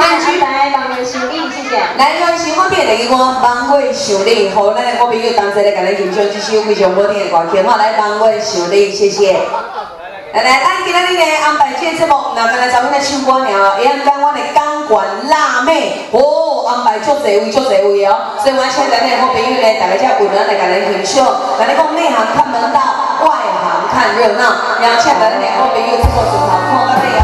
安居来望月修理，谢谢。来，向喜欢听的给我望月修理，好嘞，我朋友同齐来跟咱欣赏这首非常好听的歌曲，好来望月修理，谢谢。来来，咱今仔日来安排这节目，那刚才咱们来唱歌了，也安排我的钢管辣妹，哦，安排足侪位足侪位哦，所以我请咱的好朋友来，大家只有咱来跟咱欣赏，咱来讲内行看门道，外行看热闹，然后请咱的好朋友通过镜头看到没有？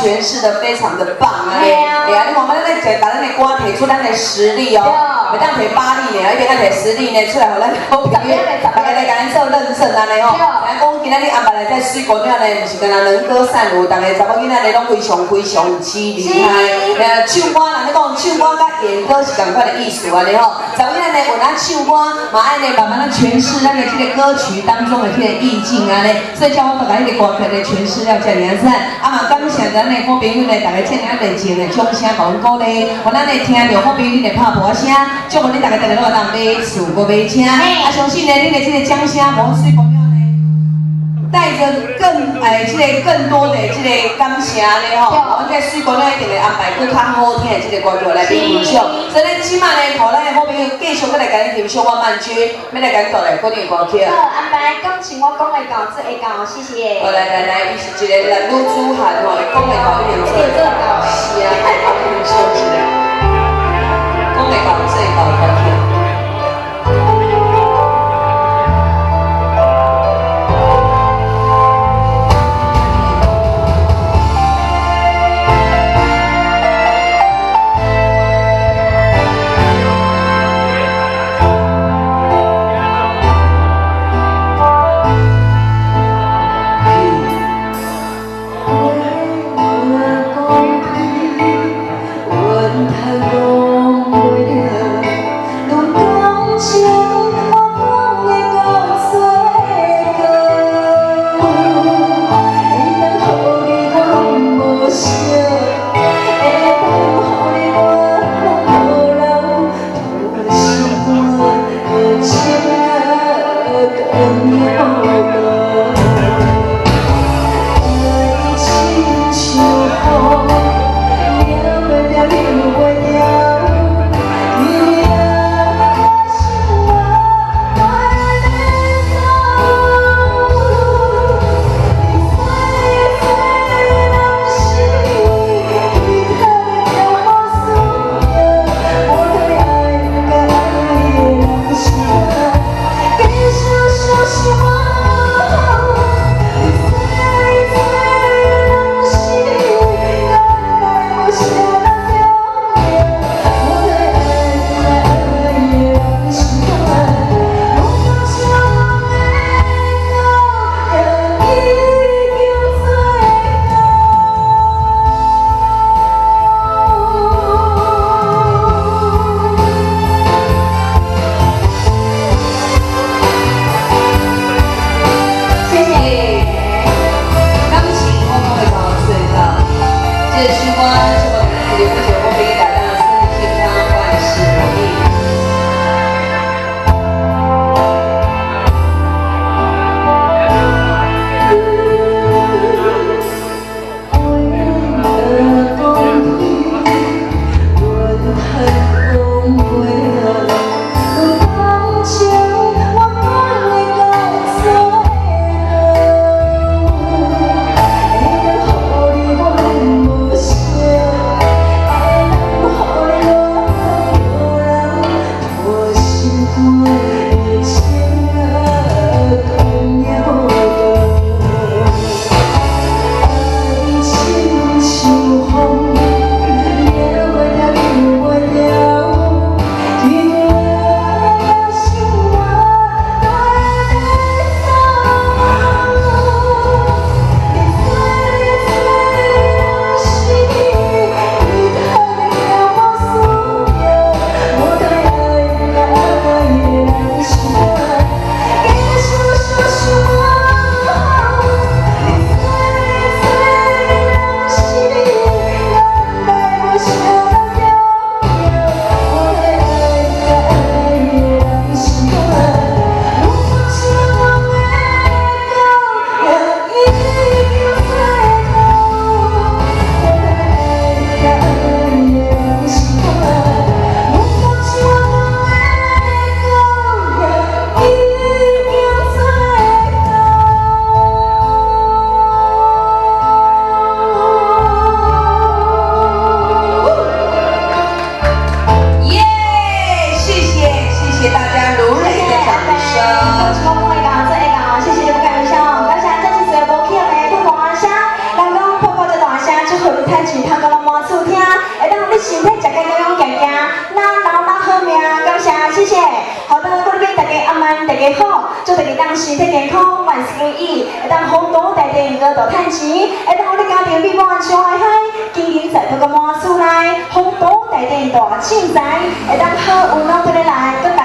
诠释的非常的棒哎！哎呀，你慢慢来讲，把咱的歌提出咱的实力哦，每当提8粒呢，一边爱提10粒呢，出来好咱好朋友，大家来来给咱做认证安尼吼。咱讲今仔日安排来在水果店咧，唔是干那能歌善舞，但系查某囡仔咧拢非常痴迷嗨。唱歌，人咧讲唱歌甲演歌是同款的意思安尼吼。查某囡仔咧有咱唱歌，嘛爱咧慢慢咧诠释咱的这个歌曲当中的这个意境安尼。所以叫我把咱这个歌曲咧诠释了真良善。啊嘛，感谢咱的好朋友咧，大家真良热情咧，掌声给阮鼓励，给咱咧听着好朋友咧拍鼓声，祝福恁大家大家拢当买厝过买车。啊，相信呢，恁的这个掌声，洪水朋友呢，带着更多的这个感谢呢吼，我们在水果呢一定会安排更较好听的这个歌曲来欣赏。所以咱今晚呢，互咱的好朋友继续要来跟恁欣赏我曼君，要来跟带来歌曲歌曲。好，安排感情我讲会到，做会到，谢谢。好，来，伊是一个男女组合吼，讲会到一定做会到，是啊，太好听了，唱起来，讲会到做会到歌曲。大家阿曼，大家健康，祝大家人身体健康，万事如意，会当好多大地个大趁钱，会当我哋家庭美满相爱嗨，金银财宝个满厝内，好多大地大钱财，会当好运到对你来。